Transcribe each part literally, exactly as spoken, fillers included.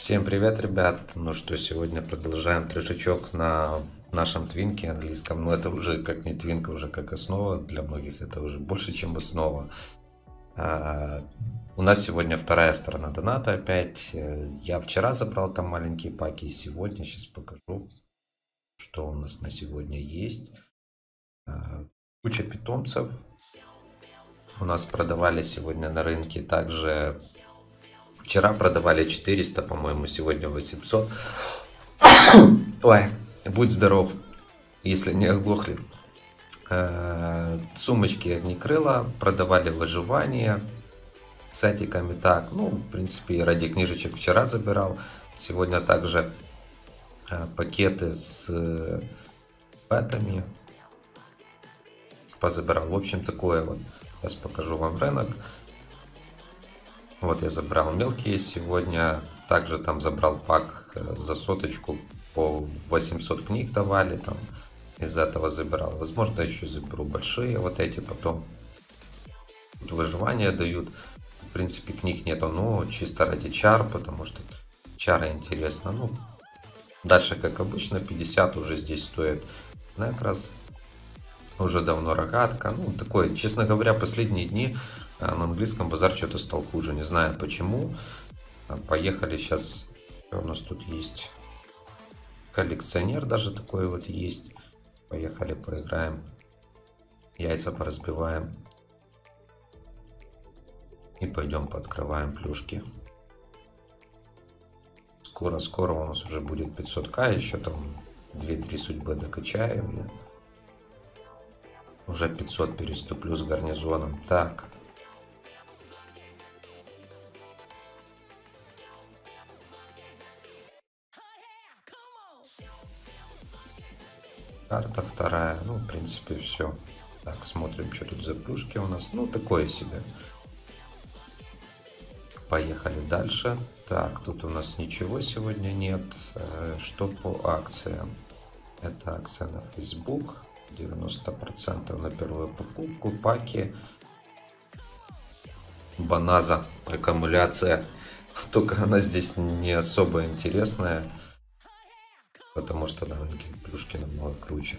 Всем привет, ребят! Ну что, сегодня продолжаем трешечок на нашем твинке английском. Но это уже как не твинка, уже как основа. Для многих это уже больше, чем основа. А, у нас сегодня вторая сторона доната опять. Я вчера забрал там маленькие паки. И сегодня сейчас покажу, что у нас на сегодня есть. А, куча питомцев. У нас продавали сегодня на рынке также... Вчера продавали четыреста, по-моему, сегодня восемьсот. Ой, будь здоров, если не оглохли. Э-э, сумочки огнекрыла, продавали выживание с этиками. Так, ну, в принципе, ради книжечек вчера забирал. Сегодня также э, пакеты с э, пэтами позабирал. В общем, такое вот. Сейчас покажу вам рынок. Вот я забрал мелкие сегодня, также там забрал пак за соточку, по восемьсот книг давали, там из этого забирал. Возможно, еще заберу большие, вот эти потом. Тут выживание дают, в принципе книг нету, но чисто ради чар, потому что чары интересно. Ну, дальше, как обычно, пятьдесят уже здесь стоит некрас. Уже давно рогатка. Ну, такой, честно говоря, последние дни на английском базар что-то стал хуже. Не знаю почему. Поехали сейчас. У нас тут есть коллекционер даже такой вот есть. Поехали, поиграем. Яйца поразбиваем. И пойдем пооткрываем плюшки. Скоро-скоро у нас уже будет пятьсот ка. Еще там две-три судьбы докачаем. Уже пятьсот переступлю с гарнизоном. Так. Карта вторая. Ну, в принципе, все. Так, смотрим, что тут за плюшки у нас. Ну, такое себе. Поехали дальше. Так, тут у нас ничего сегодня нет. Что по акциям? Это акция на Facebook. девяносто процентов на первую покупку, паки, баназа, аккумуляция, только она здесь не особо интересная, потому что маленькие плюшки намного круче.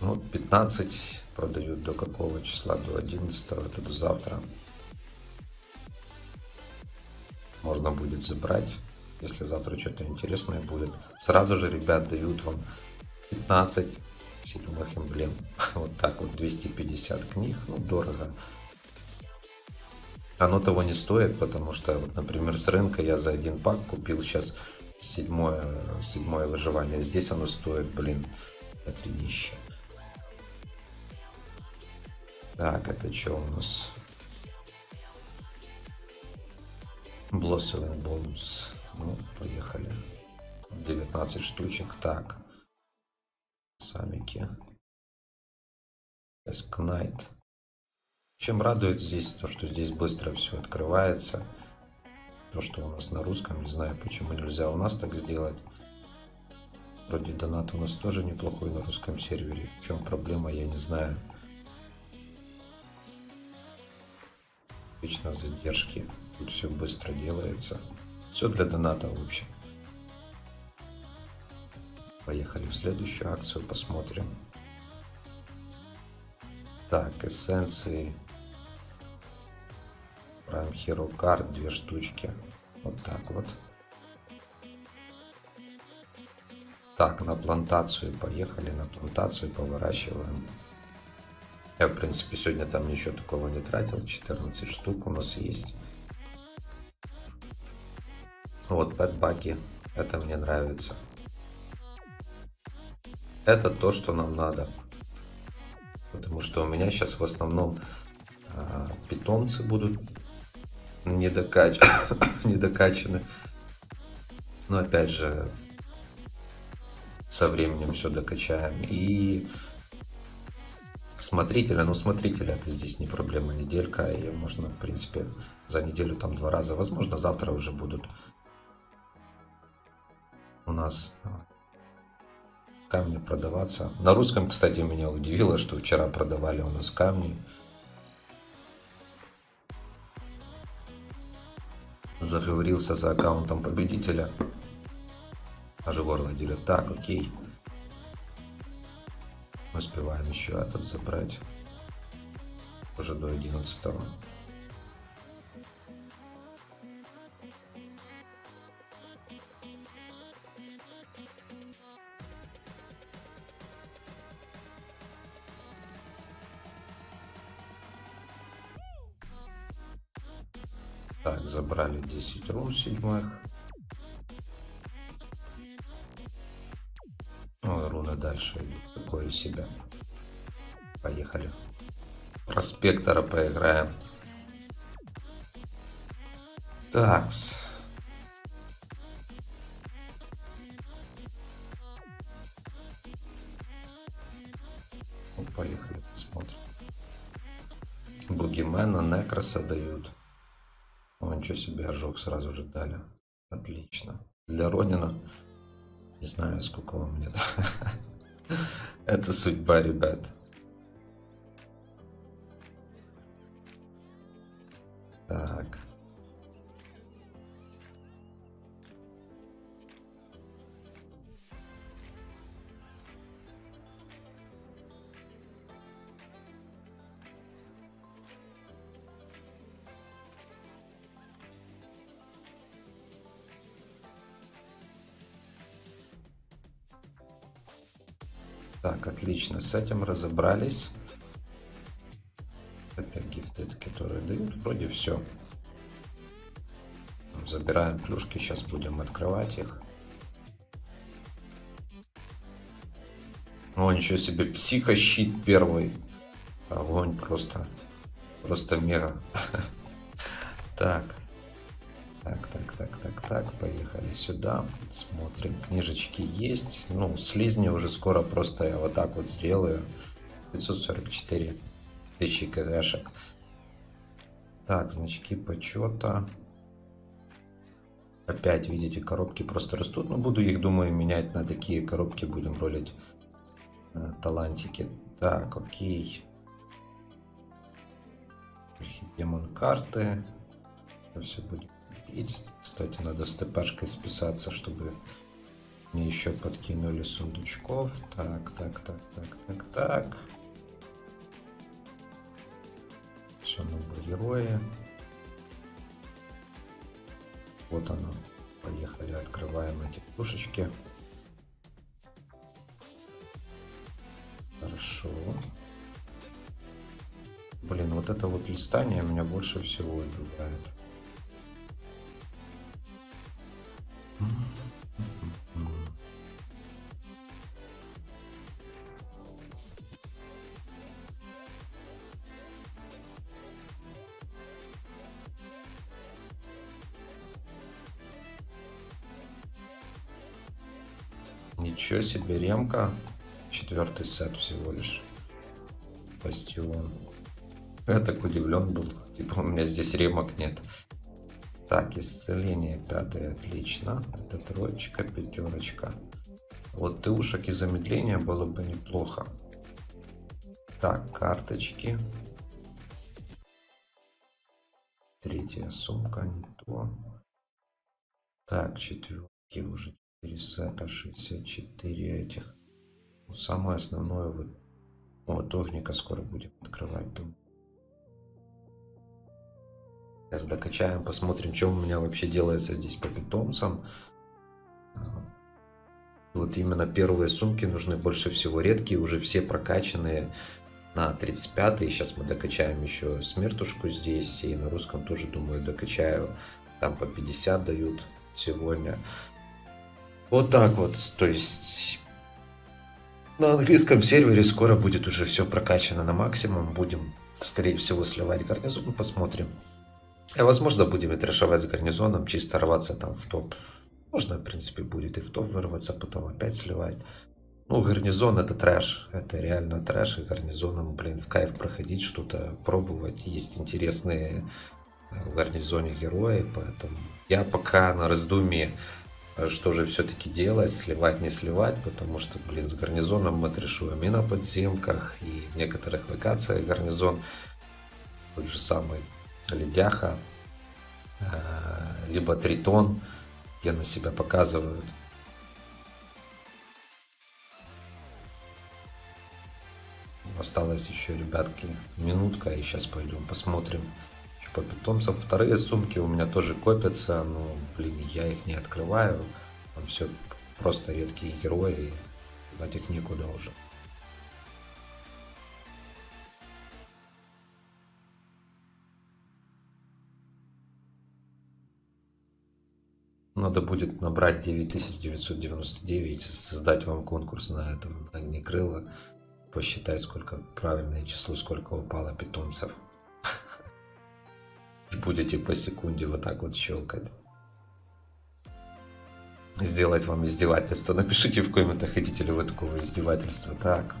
Ну, пятнадцать продают до какого числа? До одиннадцатого, это до завтра. Можно будет забрать, если завтра что-то интересное будет. Сразу же, ребят, дают вам пятнадцать седьмых эмблем. Вот так вот, двести пятьдесят книг. Ну, дорого. Оно того не стоит, потому что, вот, например, с рынка я за один пак купил сейчас седьмое, седьмое выживание. Здесь оно стоит, блин, это нище. Так, это что у нас? Blossoming бонус. Ну, поехали. девятнадцать штучек. Так. Самики. Эск Найт. Чем радует здесь то, что здесь быстро все открывается. То, что у нас на русском, не знаю, почему нельзя у нас так сделать. Вроде донат у нас тоже неплохой на русском сервере. В чем проблема, я не знаю. Вечно задержки. Тут все быстро делается. Все для доната, в общем. Поехали в следующую акцию, посмотрим. Так, эссенции. Prime Hero Card, две штучки. Вот так вот. Так, на плантацию поехали, на плантацию повыращиваем. Я, в принципе, сегодня там ничего такого не тратил. четырнадцать штук у нас есть. Вот, пэтбаки. Это мне нравится. Это то, что нам надо, потому что у меня сейчас в основном э, питомцы будут недокач... недокачаны, но опять же со временем все докачаем. И смотрителя, ну смотрителя это здесь не проблема, неделька, и можно в принципе за неделю там два раза, возможно завтра уже будут у нас камни продаваться. На русском, кстати, меня удивило, что вчера продавали у нас камни. заговорился за аккаунтом победителя. Оживорло дерет. Так, окей. Успеваем еще этот забрать. Уже до одиннадцатого. Так, забрали десять рун седьмых. О, руна дальше идет. Такое себя. Поехали. Проспектора поиграем. Такс. Ну, поехали, посмотрим. Бугимена, Некроса дают. О, ничего себе, ожог сразу же дали. Отлично. Для Родина. Не знаю, сколько вам лет. Это судьба, ребят. Так. Так, отлично, с этим разобрались. Это гифты, которые дают. Вроде все. Забираем плюшки, сейчас будем открывать их. О, ничего себе, психощит первый. Огонь просто. Просто мега. Так. Так, так, так, так, так, поехали сюда, смотрим, книжечки есть, ну, слизни уже скоро, просто я вот так вот сделаю, пятьсот сорок четыре тысячи кэшек. Так, значки почета, опять, видите, коробки просто растут, но буду их, думаю, менять на такие коробки, будем ролить э, талантики. Так, окей, архидемон карты, это все будет. И, кстати, надо с ТПшкой списаться, чтобы мне еще подкинули сундучков. Так, так, так, так, так, так. Все, новые герои. Вот оно. Поехали, открываем эти пушечки. Хорошо. Блин, вот это вот листание меня больше всего убивает. Ничего себе, ремка. Четвертый сет всего лишь. Бастион. Я так удивлен был. Типа у меня здесь ремок нет. Так, исцеление пятое, отлично. Это троечка, пятерочка. Вот тушек и замедление было бы неплохо. Так, карточки. Третья сумка, не то. Так, четверки уже. четыре сета, шестьдесят четыре этих. Ну, самое основное вот. Вот огника скоро будем открывать, думаю. Сейчас докачаем, посмотрим, что у меня вообще делается здесь по питомцам. Вот именно первые сумки нужны больше всего, редкие, уже все прокачанные на тридцать пять. И сейчас мы докачаем еще смертушку здесь. И на русском тоже, думаю, докачаю. Там по пятьдесят дают сегодня. Вот так вот, то есть на английском сервере скоро будет уже все прокачано на максимум. Будем, скорее всего, сливать гарнизон, посмотрим. А возможно, будем и трешовать с гарнизоном, чисто рваться там в топ. Можно, в принципе, будет и в топ вырваться, потом опять сливать. Ну, гарнизон это трэш, это реально трэш. И гарнизоном, блин, в кайф проходить, что-то пробовать. Есть интересные в гарнизоне герои, поэтому я пока на раздумье. Что же все-таки делать, сливать, не сливать, потому что, блин, с гарнизоном мы трешуем и на подземках, и в некоторых локациях гарнизон, тот же самый Ледяха, либо тритон, где на себя показывают. Осталось еще, ребятки, минутка, и сейчас пойдем посмотрим еще по питомцам. Вторые сумки у меня тоже копятся, но, блин, я их не открываю. Там все просто редкие герои, девать их некуда уже. Надо будет набрать девять тысяч девятьсот девяносто девять, создать вам конкурс на этого огнекрыла. Посчитай, сколько правильное число, сколько упало питомцев. И будете по секунде вот так вот щелкать. Сделать вам издевательство. Напишите в комментах, хотите ли вы такого издевательства. Так.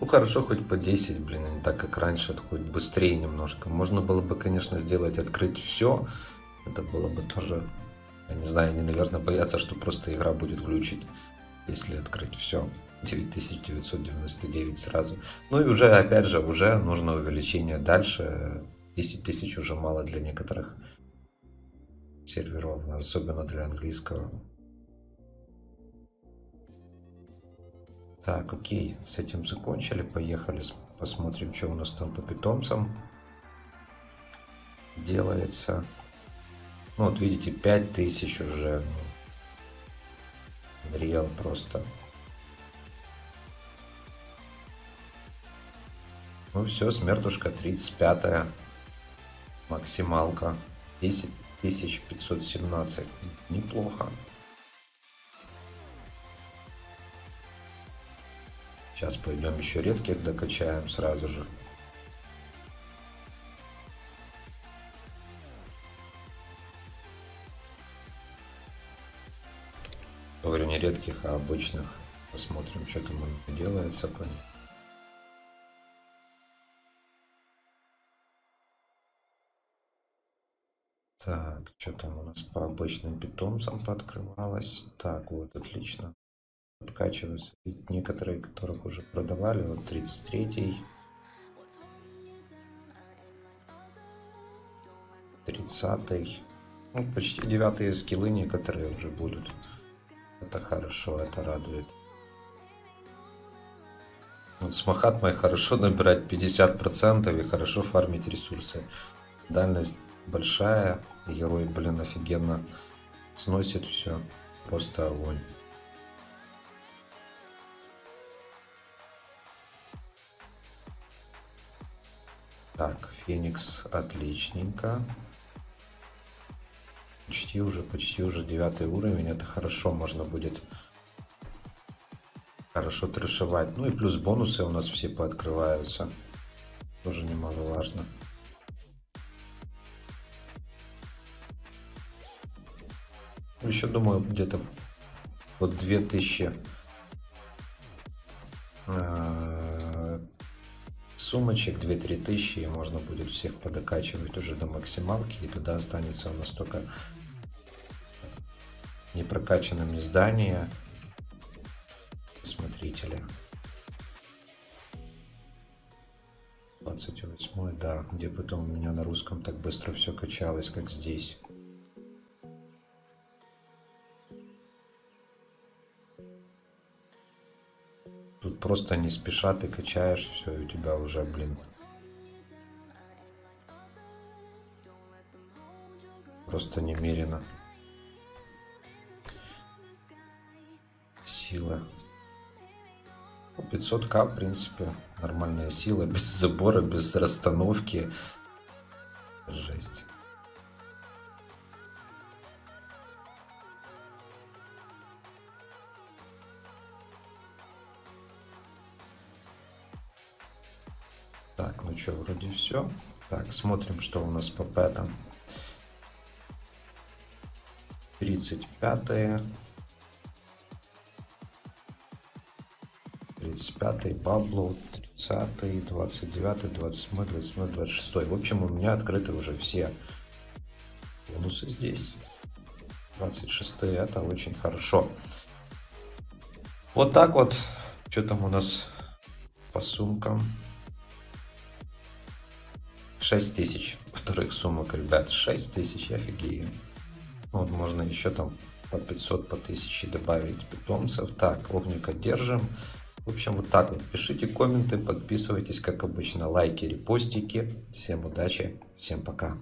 Ну хорошо, хоть по десять, блин, не так как раньше, хоть быстрее немножко. Можно было бы, конечно, сделать, открыть все. Это было бы тоже, я не знаю, они, наверное, боятся, что просто игра будет глючить, если открыть все. девять тысяч девятьсот девяносто девять сразу. Ну и уже, опять же, уже нужно увеличение дальше. десять тысяч уже мало для некоторых серверов, особенно для английского. Так, окей, с этим закончили. Поехали, посмотрим, что у нас там по питомцам делается. Ну, вот видите, пять тысяч уже. Реал просто. Ну все, смертушка тридцать пятая. Максималка. десять тысяч пятьсот семнадцать. Неплохо. Сейчас пойдем еще редких докачаем сразу же. Говорю не редких, а обычных. Посмотрим, что там делается по ним. Так, что там у нас по обычным питомцам пооткрывалось. Так, вот, отлично. Откачиваются некоторые, которых уже продавали. Вот тридцать третий, тридцатый, ну, почти девятые скиллы некоторые уже будут. Это хорошо, это радует. Вот с Махатмой хорошо набирать пятьдесят процентов и хорошо фармить ресурсы. Дальность большая, герой, блин, офигенно сносит все, просто огонь. Так, Феникс отличненько. Почти уже, почти уже девятый уровень. Это хорошо, можно будет хорошо трешевать. Ну и плюс бонусы у нас все пооткрываются. Тоже немаловажно. Еще, думаю, где-то вот две тысячи сумочек, две-три тысячи, и можно будет всех подокачивать уже до максималки, и тогда останется у нас только непрокачанным издание смотрителя. двадцать восьмой, да, где потом у меня на русском так быстро все качалось, как здесь. Тут просто не спеша ты качаешь все, и у тебя уже, блин, просто немерено сила. пятьсот ка, в принципе, нормальная сила, без забора, без расстановки. Жесть. Так, ну что, вроде все. Так, смотрим, что у нас по пэтам. тридцать пятые. тридцать пятый, Пабло, тридцатый, двадцать девятый, двадцать восьмой, двадцать восьмой, двадцать шестой. В общем, у меня открыты уже все бонусы здесь. двадцать шесть, это очень хорошо. Вот так вот. Что там у нас по сумкам? шесть тысяч. Вторых сумок, ребят. шесть тысяч, офигею. Вот можно еще там по пятьсот, по тысяче добавить питомцев. Так, огника держим. В общем, вот так вот. Пишите комменты, подписывайтесь, как обычно. Лайки, репостики. Всем удачи, всем пока.